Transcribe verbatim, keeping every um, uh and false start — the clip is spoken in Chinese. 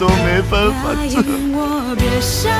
都没办法做。